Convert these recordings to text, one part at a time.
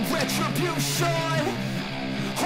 want retribution. Oh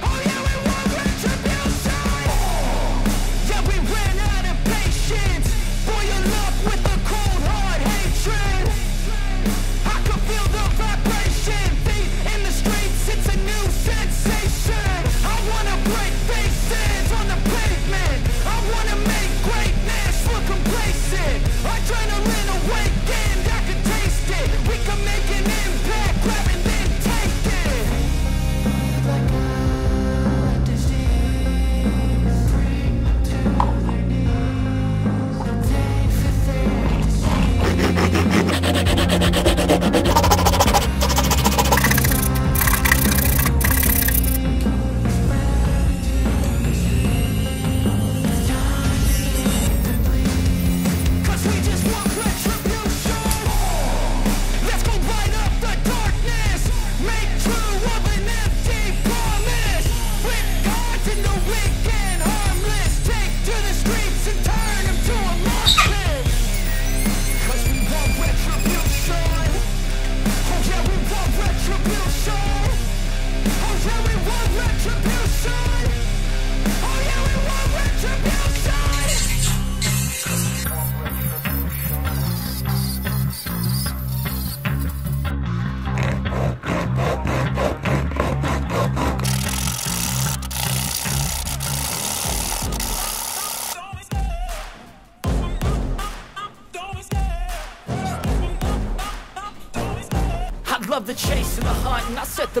Oh yeah, we want retribution. Oh, yeah, we ran out of patience. Boil up with the cold hard hatred. I can feel the vibration. Feet in the streets, it's a new sensation. I wanna break faces on the pavement. I wanna make greatness look complacent. Adrenaline awakened, I can taste it. We can make an impact, grab and then take it. Like a disease, bring them to their knees. I'll take for their disease. The chase and the hunt, and I set the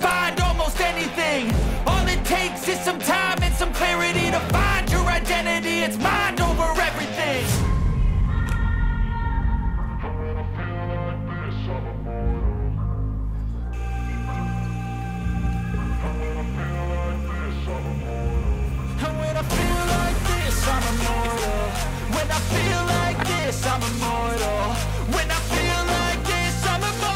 find almost anything. All it takes is some time and some clarity to find your identity. It's mind over everything. And when I feel like this, I'm immortal. When I feel like this, I'm immortal. When I feel like this, I'm immortal.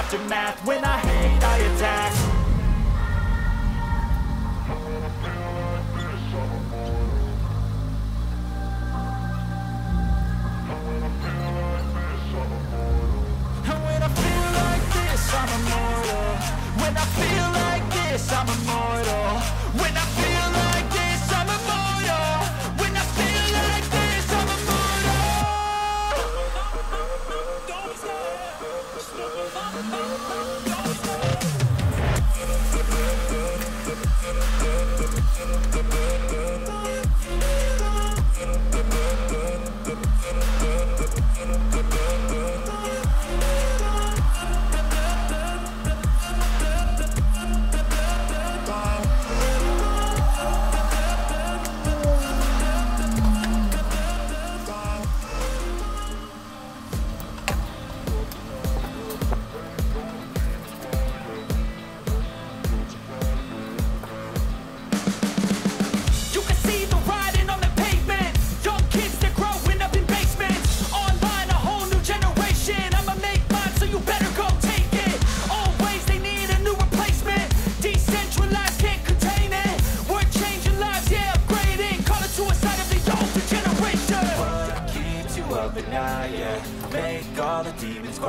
Aftermath, when I hate, I attack. And when I feel like this, I'm immortal. When I feel like this, I'm immortal. When I feel like this, I'm immortal. When I feel like this, I'm immortal.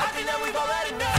I think that we've all had enough.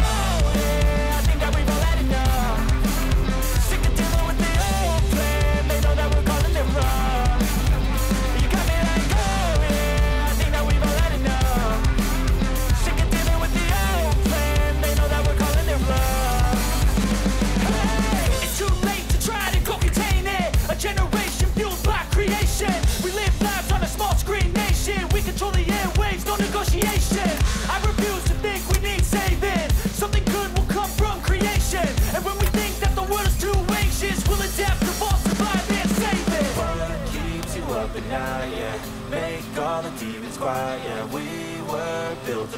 Yeah, make all the demons quiet, yeah. We were built to